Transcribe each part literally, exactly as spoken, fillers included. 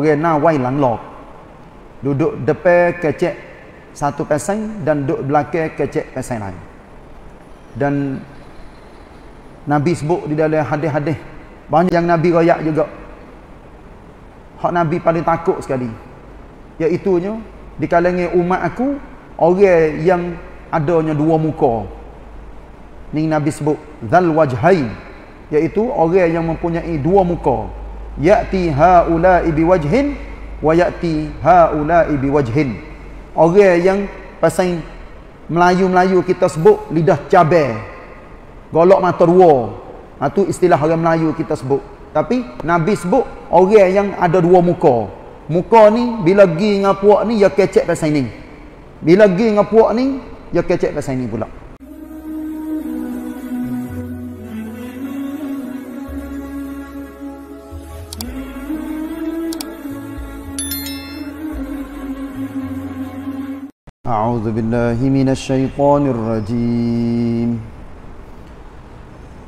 orang nak wai lang lok. Duduk depan kecek satu pesen dan duduk belakang kecek pesen lain. Dan Nabi sebut di dalam hadis-hadis banyak yang Nabi royak juga. Hak Nabi paling takut sekali, iaitunya di kalangan umat aku orang yang adanya dua muka. Ni Nabi sebut dzal wajhain, iaitu orang yang mempunyai dua muka. Ya'ti haula'i biwajhin wa ya'ti haula'i biwajhin. Orang yang pasal Melayu-Melayu kita sebut lidah cabai, golok mata dua. Itu istilah orang Melayu kita sebut. Tapi Nabi sebut orang yang ada dua muka. Muka ni bila pergi dengan puak ni dia kecek pasal ni. Bila pergi dengan puak ni dia kecek pasal ni pula. A'udzu billahi minasy syaithanir rajim.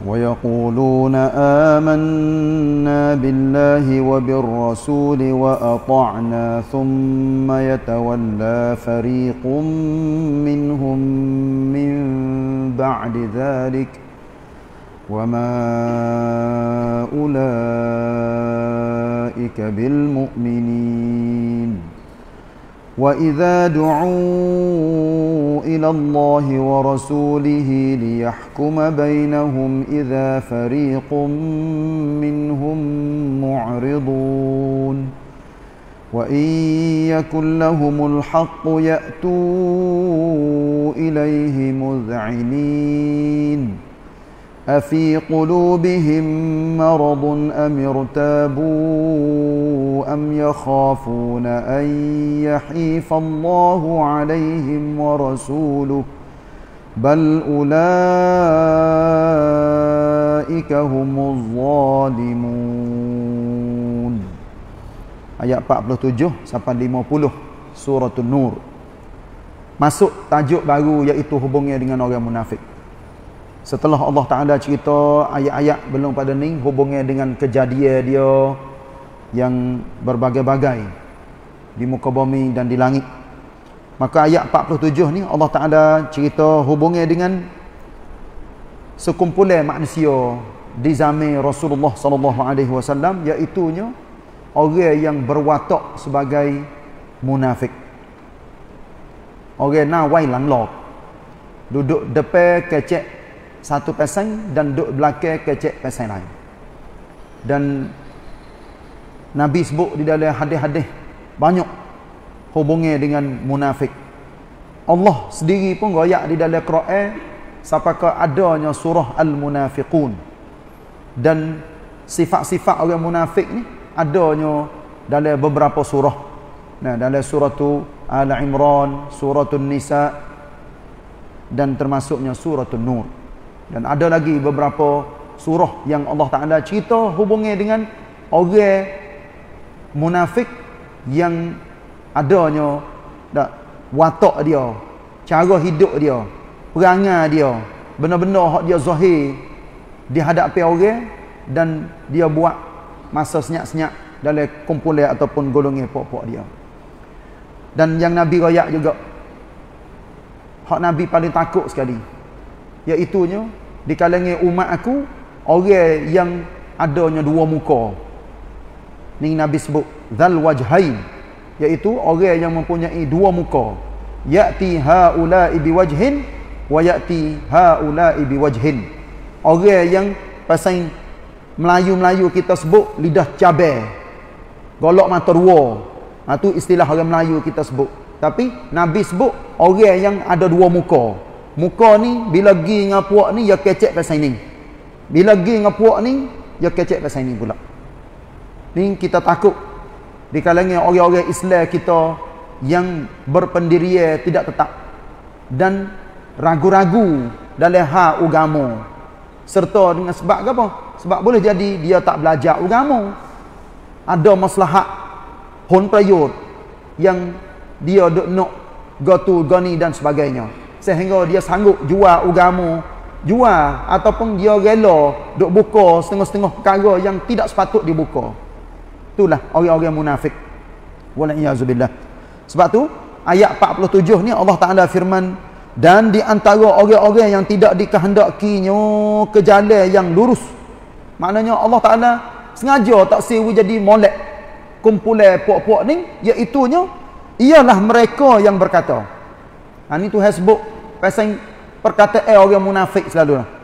وَيَقُولُونَ آمَنَّا بِاللَّهِ وَبِالرَّسُولِ وَأَطَعْنَا ثُمَّ يَتَوَلَّى فَرِيقٌ مِّنْهُمْ مِّنْ بَعْدِ ذَلِكَ وَمَا أُولَئِكَ بِالْمُؤْمِنِينَ وَإِذَا دُعُوا إِلَى اللَّهِ وَرَسُولِهِ لِيَحْكُمَ بَيْنَهُمْ إِذَا فَرِيقٌ مِّنْهُمْ مُعْرِضُونَ وَإِنْ يَكُنْ لَهُمُ الْحَقُّ يَأْتُوا إِلَيْهِ مُذْعِنِينَ أَفِي قُلُوبِهِمْ مَرَضٌ أَمِ ارْتَابُوا أَمْ يَخَافُونَ أَنْ يَحِيفَ اللَّهُ عَلَيْهِمْ وَرَسُولُهُ بَلْ أُولَئِكَ هُمُ الظَّالِمُونَ. Ayat empat puluh tujuh sampai lima puluh surah An-Nur. Masuk tajuk baru iaitu hubungnya dengan orang munafik. Setelah Allah Ta'ala cerita ayat-ayat belum pada ni, hubungnya dengan kejadian dia yang berbagai-bagai di muka bumi dan di langit. Maka ayat empat puluh tujuh ni Allah Ta'ala cerita hubungnya dengan sekumpulan manusia di zaman Rasulullah sallallahu alaihi wasallam, iaitunya orang yang berwatak sebagai munafik. Orang nak wai lang lok, duduk depan kecek satu pasang dan duduk belakang kecek pasang lain. Dan Nabi sebut di dalam hadis-hadis banyak hubungnya dengan munafik. Allah sendiri pun royak di dalam Quran sampai adanya surah Al-Munafiqun. Dan sifat-sifat orang munafik ni adanya dalam beberapa surah. Nah, dalam surah tu Al-Imran, surah An-Nisa dan termasuknya surah An-Nur. Dan ada lagi beberapa surah yang Allah Ta'ala cerita hubungnya dengan orang munafik yang adanya tak, watak dia, cara hidup dia, perangai dia, benar-benar hak dia zahir di hadapi orang dan dia buat masa senyap-senyap dalam kumpulan ataupun golongan pokok dia. Dan yang Nabi royak juga, hak Nabi paling takut sekali, iaitunya di kalangan umat aku orang yang adanya dua muka. Ni Nabi sebut dzal wajhain, iaitu orang yang mempunyai dua muka. Ya'ti haula'i biwajhin wa ya'ti haula'i biwajhin. Orang yang pasal Melayu-Melayu kita sebut lidah cabai, golok mata dua. Itu istilah orang Melayu kita sebut. Tapi Nabi sebut orang yang ada dua muka. Muka ni bila pergi dengan puak ni dia kecek pasal ni. Bila pergi dengan puak ni dia kecek pasal ni pula. Ni kita takut di kalangan orang-orang Islam kita yang berpendirian tidak tetap dan ragu-ragu dalam hal agama. Serta dengan sebab apa? Sebab boleh jadi dia tak belajar agama. Ada maslahat hon prayut yang dia duk nak go to go ni dan sebagainya. Sehingga dia sanggup jual agama, jual ataupun dia rela duk buka setengah-setengah perkara yang tidak sepatut dibuka. Itulah orang-orang munafik. Walaiyazubillah. Sebab tu ayat empat puluh tujuh ni Allah Taala firman, dan di antara orang-orang yang tidak dikehendakinya ke jalan yang lurus. Maknanya Allah Taala sengaja tak sewi jadi molek kumpulan puak-puak ni, iaitunya ialah mereka yang berkata. Ha ni Tuhan sebut pasal perkataan eh, orang munafik selalulah.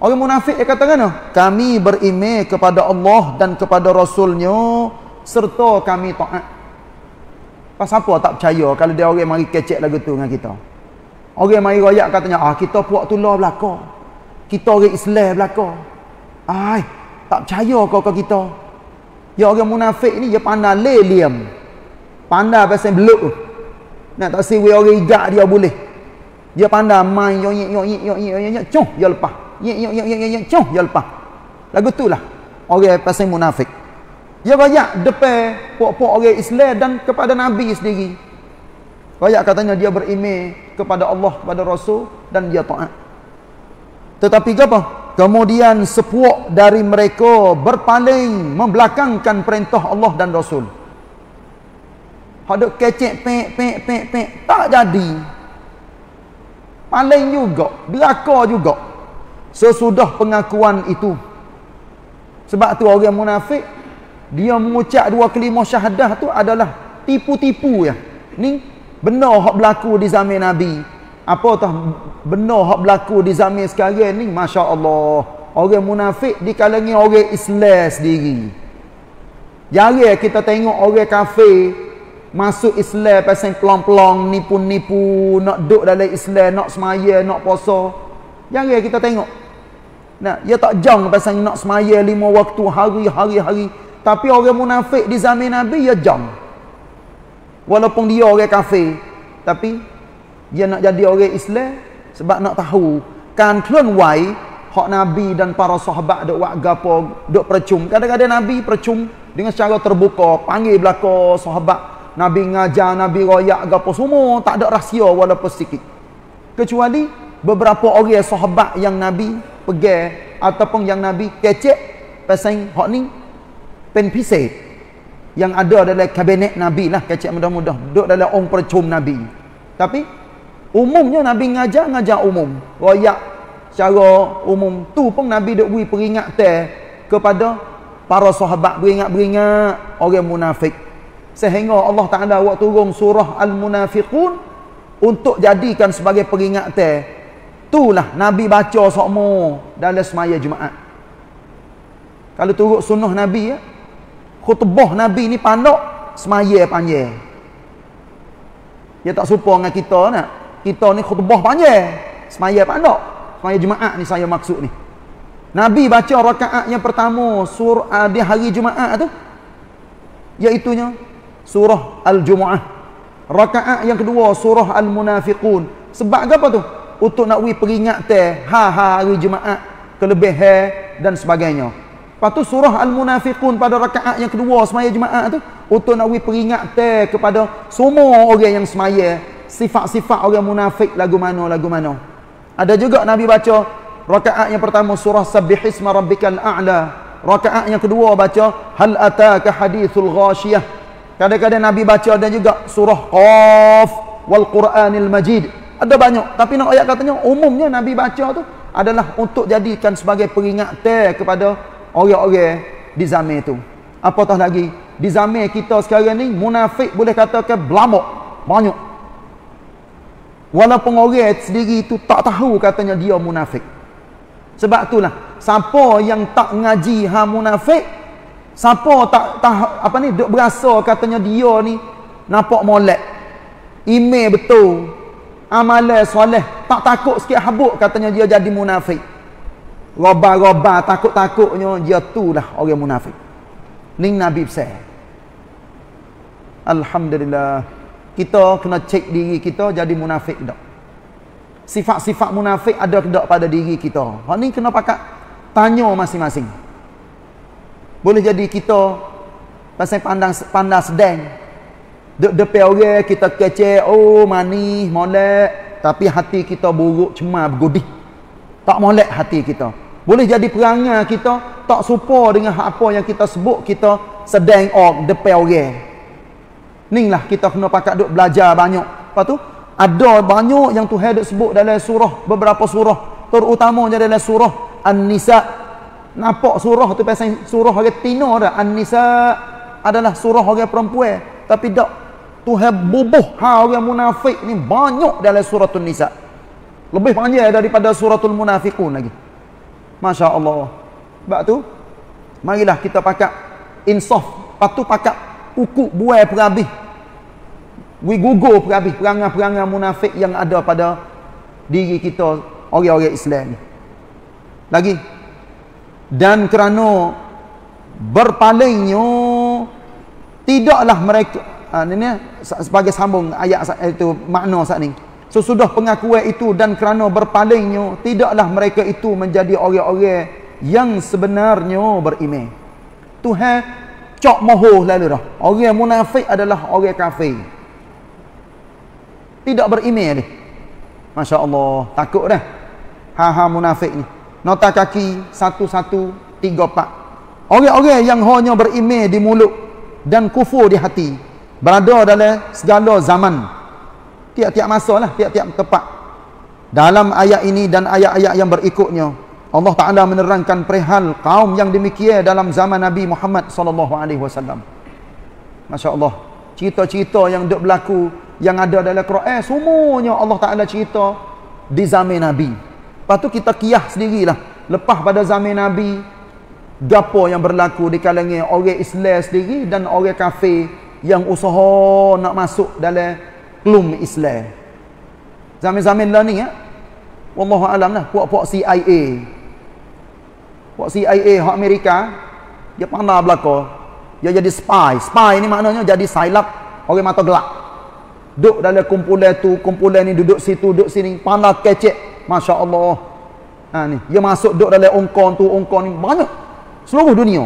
Orang munafik dia kata kan? Kami berimej kepada Allah dan kepada Rasulnya serta kami taat. Pasal apa tak percaya kalau dia orang mari kecek lagu tu dengan kita? Orang mari royak katanya, ah kita puak tular belaka. Kita orang Islam belaka. Ai, tak percaya kau kau kita. Ya orang munafik ni dia pandai leliam. Pandai pasal beluk tu. Nak tak siwi orang igak dia boleh. Dia pandai main yoyik yoyik yoyik yoyik cuh dia lepas. Ya ya ya ya ya coh dia lepas. Lagu tulah orang pasal munafik. Dia royak depan puak-puak orang Islam dan kepada Nabi sendiri. Royak katanya dia berimej kepada Allah, kepada Rasul dan dia taat. Tetapi apa? Kemudian sepuak dari mereka berpaling membelakangkan perintah Allah dan Rasul. Hadok kecek pek pek pek pek tak jadi. Paling juga, belaka juga. Sesudah pengakuan itu. Sebab tu orang munafik dia mengucap dua kalimah syahadah tu adalah tipu-tipu ya. Ni benar hak berlaku di zaman Nabi. Apa tah benar hak berlaku di zaman sekarang ni, masya-Allah. Orang munafik di kalangan orang Islam sendiri. Jarang kita tengok orang kafir masuk Islam pasal pelong-pelong, nipu-nipu, nak duduk dalam Islam, nak semaya, nak puasa. Jangan kita tengok. Nah, dia tak jang pasal nak semaya lima waktu hari-hari-hari. Tapi orang munafik di zaman Nabi dia jang. Walaupun dia orang kafir, tapi dia nak jadi orang Islam sebab nak tahu kan klon wai hak Nabi dan para sahabat dok wak gapo dok percum. Kadang-kadang Nabi percum dengan secara terbuka, panggil belaka sahabat, Nabi ngajar, Nabi royak gapo semua, tak ada rahsia walaupun sikit. Kecuali beberapa orang sahabat yang Nabi pegang ataupun yang Nabi kecek pasal hak ni pen pisah yang ada dalam kabinet Nabi lah, kecek mudah-mudah duduk dalam orang percum Nabi. Tapi umumnya Nabi ngajar ngajar umum, royak secara umum. Tu pun Nabi duk beri peringatan kepada para sahabat, beringat-beringat orang munafik. Sehingga Allah Taala waktu turun surah Al-Munafiqun untuk jadikan sebagai peringatan. Itulah Nabi baca sokmo dalam semaya Jumaat. Kalau turut sunnah Nabi ya, khutbah Nabi ni pandok semaya panjang. Dia tak serupa dengan kita nak. Kita ni khutbah panjang, semaya pandok. Semaya Jumaat ni saya maksud ni. Nabi baca rakaat yang pertama surah di hari Jumaat tu, iaitunya surah Al-Jumuah. Rakaat yang kedua surah Al-Munafiqun. Sebab apa tu? Untuk nak we peringat teh ha-ha hari Jumaat kelebihan dan sebagainya. Lepas tu surah Al-Munafiqun pada rakaat yang kedua semaya Jumaat tu untuk nak we peringat teh kepada semua orang yang semaya sifat-sifat orang munafik lagu mana lagu mana. Ada juga Nabi baca rakaat yang pertama surah Subbihisma rabbikal a'la. Rakaat yang kedua baca hal ataka hadithul ghashiyah. Kadang-kadang Nabi baca ada juga surah Qaf wal Qur'anil Majid. Ada banyak, tapi nak ayat katanya umumnya Nabi baca tu adalah untuk jadikan sebagai peringatan kepada orang-orang di zaman tu. Apatah lagi di zaman kita sekarang ni munafik boleh katakan belamak banyak. Walaupun orang sendiri tu tak tahu katanya dia munafik. Sebab itulah siapa yang tak ngaji ha munafik, siapa tak tahu apa ni duk berasa katanya dia ni nampak molek. Email betul. Amalan soleh, tak takut sikit habuk katanya dia jadi munafik. Roba-roba takut-takutnya dia tulah orang munafik. Ning Nabi besar. Alhamdulillah. Kita kena cek diri kita jadi munafik tak. Sifat-sifat munafik ada tak pada diri kita. Hak ni kena pakat tanya masing-masing. Boleh jadi kita pasal pandang pandang sedang. Dek depan orang kita kecek, oh manis, molek, tapi hati kita buruk, cemar, bergodih. Tak molek hati kita. Boleh jadi perangai kita tak serupa dengan apa yang kita sebut kita sedang orang depan orang. Inilah kita kena pakat duk belajar banyak. Lepas tu ada banyak yang Tuhan duk sebut dalam surah, beberapa surah, terutamanya dalam surah An-Nisa. Nampak surah tu pasal surah orang tino dah. An-Nisa adalah surah orang perempuan, tapi dak Tuhan bubuh ha orang munafik ni banyak dalam surah An-Nisa. Lebih panjang daripada suratul munafiqun lagi. Masya Allah. Sebab tu marilah kita pakat insaf, patu pakat ukuk buai perhabis. We gugur perhabis perangai-perangai munafik yang ada pada diri kita orang-orang Islam ni. Lagi, dan kerana berpalingnya tidaklah mereka ha, ini sebagai sambung ayat itu makna saat ni. Sesudah pengakuan itu dan kerana berpalingnya tidaklah mereka itu menjadi orang-orang yang sebenarnya beriman. Tuhan cak mohoh lalu dah. Orang munafik adalah orang kafir. Tidak beriman dia. Masya Allah, takut dah. Ha-ha munafik ni. Nota kaki satu-satu, tiga pak. Orang-orang yang hanya berimeh di mulut dan kufur di hati, berada dalam segala zaman, tiap-tiap masa lah, tiap-tiap tempat. Dalam ayat ini dan ayat-ayat yang berikutnya, Allah Ta'ala menerangkan perihal kaum yang demikian dalam zaman Nabi Muhammad sallallahu alaihi wasallam. Masya Allah, cerita-cerita yang duk berlaku, yang ada dalam Quran, semuanya Allah Ta'ala cerita di zaman Nabi. Lepas tu kita kiyah sendirilah. Lepas pada zaman Nabi, gapo yang berlaku di kalangan orang Islam sendiri dan orang kafir yang usaha nak masuk dalam kelum Islam. Zaman-zaman lah ni ya. Wallahu alam lah, puak-puak C I A. Puak C I A hak Amerika, dia pandai belaka. Dia jadi spy. Spy ni maknanya jadi silap orang mata gelap. Duduk dalam kumpulan tu, kumpulan ni duduk situ, duduk sini, pandai kecek. Masya Allah. Ha, ni. Dia masuk duduk dalam ongkong tu, ongkong ni. Banyak. Seluruh dunia.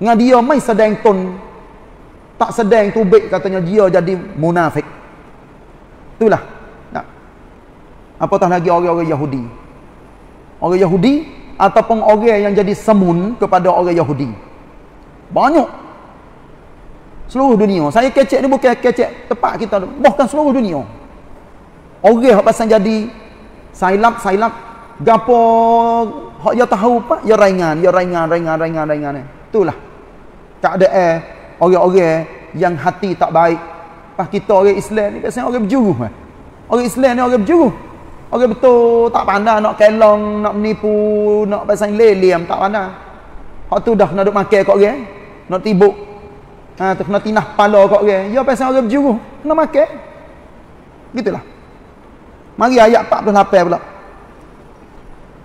Dengan dia main sedang ton. Tak sedang tu baik katanya dia jadi munafik. Itulah. Nah. Apatah lagi orang-orang Yahudi. Orang Yahudi ataupun orang yang jadi semun kepada orang Yahudi. Banyak. Seluruh dunia. Saya kecek ni bukan kecek tempat kita. Bahkan seluruh dunia. Orang yang pasang jadi silap-silap gapo hak dia tahu pak dia raingan dia raingan raingan raingan raingan ni itulah keadaan orang-orang yang hati tak baik. Pas kita orang Islam ni biasanya orang berjuruh eh? Orang Islam ni orang berjuruh, orang betul tak pandai nak kelong, nak menipu, nak pasang leliam tak pandai. Hak tu dah nak duk makan kat orang, nak tibuk ha tu kena tinah kepala kat orang, dia pasang orang berjuruh kena makan gitulah. Mari ayat empat puluh lapan pula.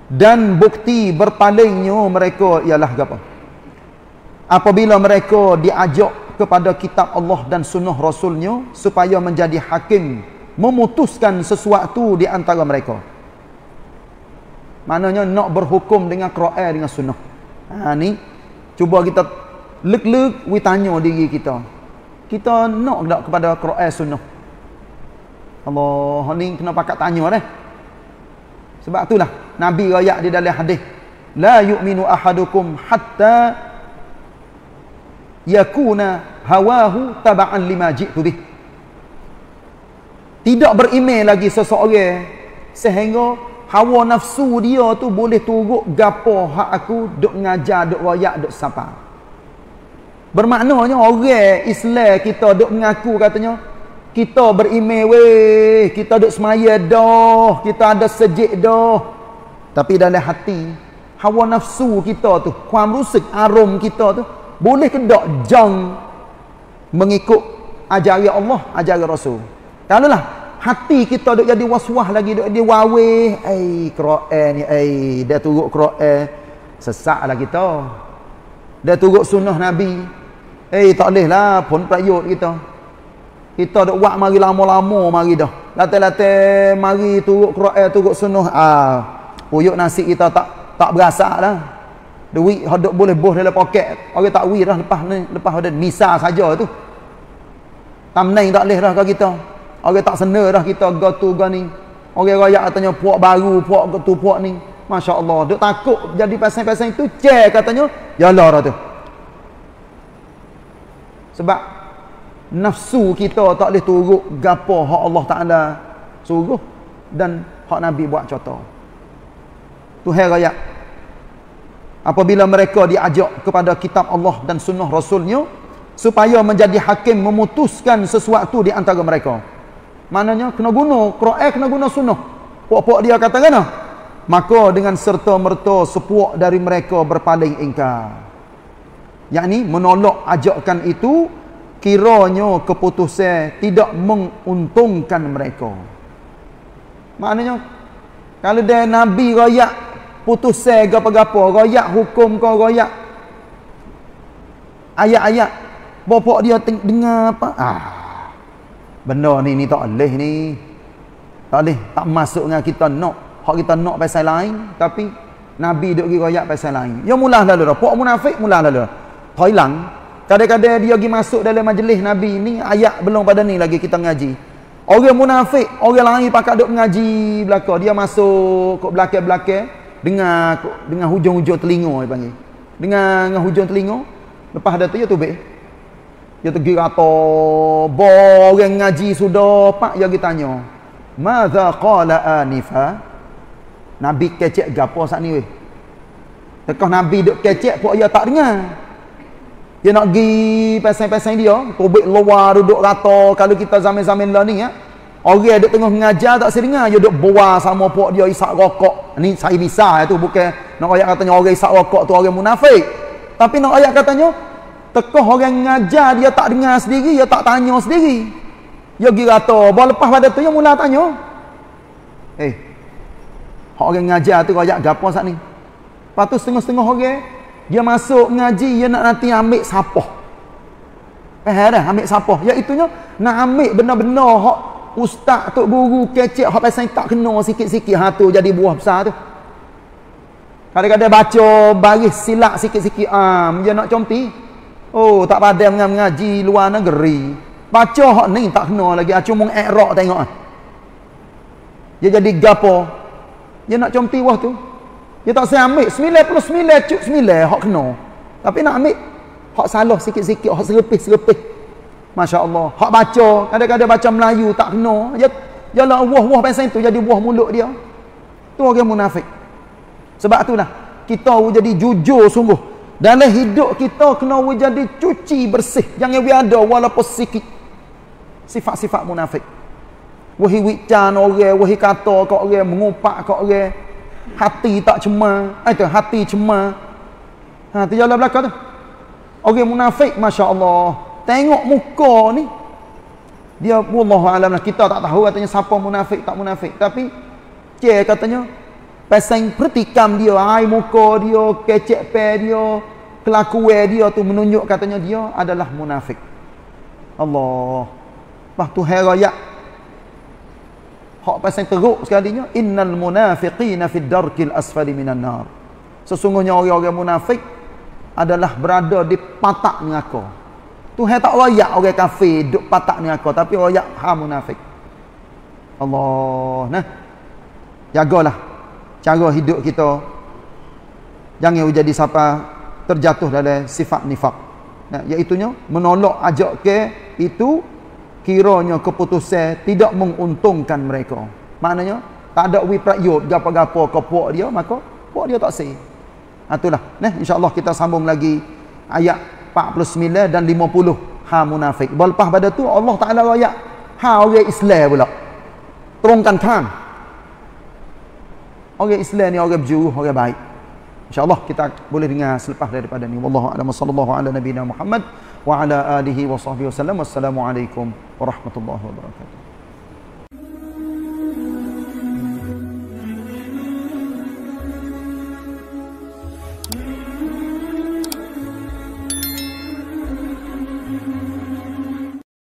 Dan bukti berpalingnya mereka ialah apa? Apabila mereka diajak kepada kitab Allah dan sunnah Rasulnya supaya menjadi hakim, memutuskan sesuatu di antara mereka. Maknanya nak berhukum dengan Quran dengan sunnah. Ha, ni cuba kita lek-lek we tanya diri kita. Kita nak tak kepada Quran sunnah? Allah ni kena pakat tanya dah. Sebab itulah Nabi royak di dalam hadis, la yu'minu ahadukum hatta yakuna hawahu taba'an lima ji'tu bih. Tidak beriman lagi seseorang sehingga hawa nafsu dia tu boleh turut gapo hak aku duk ngajar, duk royak, duk sapa. Bermaknanya orang Islam kita duk mengaku katanya kita berimeh weh, kita duduk semaya dah, kita ada sejik dah. Tapi dalam hati, hawa nafsu kita tu, kuam rusik, arum kita tu, boleh kedak jang mengikut ajaran Allah, ajaran Rasul. Kalau lah, hati kita duduk jadi waswah lagi, duduk jadi waweh. Eh, Quran ni, eh, dia turut Quran. Sesaklah kita. Dia turut sunnah Nabi. Eh, tak boleh lah pun perayut kita. Kita dok buat mari lama-lama mari dah. Latai-latai mari turut Quran turut sunnah. Ah, puyuk nasi kita tak tak berasaklah. Duit hok dok boleh boh dalam poket. Orang tak weh dah lepas ni, lepas ada nisa saja tu. Tamnai tak leh dah ke kita. Orang tak sena dah kita go tu go ni. Orang royak katanya puak baru, puak tu puak ni. Masya-Allah, dok takut jadi pasang-pasang itu, cek katanya, yalah dah tu. Sebab nafsu kita tak boleh turut gapo hak Allah Taala suruh dan hak Nabi buat contoh. Tuhan rakyat. Apabila mereka diajak kepada kitab Allah dan sunnah Rasulnya supaya menjadi hakim memutuskan sesuatu di antara mereka. Maknanya kena guna Quran, kena guna sunnah. Puak-puak dia kata kena. Maka dengan serta-merta sepuak dari mereka berpaling ingkar. Yakni menolak ajakan itu kiranya keputusan tidak menguntungkan mereka. Maknanya kalau dia Nabi royak putusan gapo-gapo, royak hukum ke royak ayat-ayat, bapak dia dengar apa? Ah. Benda ni ni tak boleh ni. Tak boleh, tak masuk dengan kita nak. Hak kita nak pasal lain, tapi Nabi duk gi royak pasal lain. Ya mulah lalu dah, puak munafik mulah lalu. Hilang. Kadang-kadang dia pergi masuk dalam majlis Nabi ni, ayat belum pada ni lagi kita ngaji. Orang munafik, orang lain pakat duk mengaji belakang, dia masuk kat belakang-belakang dengar dengan hujung-hujung telinga dipanggil. Dengar dengan hujung telinga, lepas dah tu dia tubik. Dia pergi kata, "Bo orang ngaji sudah, pak dia tanya. Madza qala anifa?" Nabi kecek gapo sat ni weh? Tekah Nabi duk kecek puak dia tak dengar. Dia nak pergi pasang-pasang dia, tobek luar duduk rata. Kalau kita zaman-zaman lah ni ya. Orang duk tengah mengajar tak saya dengar, dia duduk buah sama pok dia isap rokok. Ni saya misal tu bukan nak ayat katanya orang isap rokok tu orang munafik. Tapi nak ayat katanya tekah orang mengajar dia tak dengar sendiri, dia tak tanya sendiri. Dia pergi rata, baru lepas pada tu dia mula tanya. Eh. Hak orang mengajar tu ayat gapo sat ni? Lepas tu setengah-setengah orang dia masuk ngaji, dia nak nanti ambil sapah. Faham dah? Ambil sapah. Iaitunya, nak ambil benda-benda hak ustaz, tok guru, kecek, hak pasal tak kena sikit-sikit. Ha tu jadi buah besar tu. Kadang-kadang baca baris silap sikit-sikit. Ah, dia nak comti. Oh, tak padan mengaji luar negeri. Baca hak ni tak kena lagi. Cuma ikhraq tengok. Dia jadi gapo. Dia nak comti wah tu. Dia tak saya ambil sembilan puluh sembilan cuk sembilan hak kena. Tapi nak ambil hak salah sikit-sikit, hak serepih-serepih. Masya-Allah. Hak baca, kadang-kadang baca Melayu tak kena. Dia jalah wah-wah pasal tu jadi buah mulut dia. Tu orang munafik. Sebab itulah kita jadi jujur sungguh. Dalam hidup kita kena jadi cuci bersih. Jangan we ada walaupun sikit sifat-sifat munafik. Wahi wican orang, wahi kata kat orang, mengupak kat orang. Hati tak cemar, itu hati cemar. Ha tu jalan belakang tu. Orang munafik masya-Allah. Tengok muka ni dia wallahu alam lah, kita tak tahu katanya siapa munafik tak munafik, tapi dia katanya pasang pertikam dia, air muka dia, kecek pe dia, kelakuan dia tu menunjuk katanya dia adalah munafik. Allah. Bah tu herayak. Hak pasang teruk sekalinya, innal munafiqina fid darkil asfali minan nar. Sesungguhnya orang-orang munafik adalah berada di patak neraka. Tuhan tak royak orang kafir duk patak neraka, tapi royak hang munafik. Allah, nah. Jagalah cara hidup kita. Jangan jadi siapa terjatuh dalam sifat nifak. Nah, iaitu nya menolak ajak ke itu kiranya keputusan tidak menguntungkan mereka. Maknanya tak ada wiprayut gapo-gapo ke puak dia, maka puak dia tak sah. Itulah. Nah, insya-Allah kita sambung lagi ayat empat puluh sembilan dan lima puluh ha munafik. Lepas pada tu Allah Taala royak ha orang Islam pula. Terungkan kan. Orang Islam ni orang berjuru, orang baik. Insya-Allah kita boleh dengar selepas daripada ni. Wallahu a'lam. Sallallahu ala nabiyina Muhammad wa ala alihi wa sahbihi wasallam. Wassalamualaikum warahmatullahi wabarakatuh.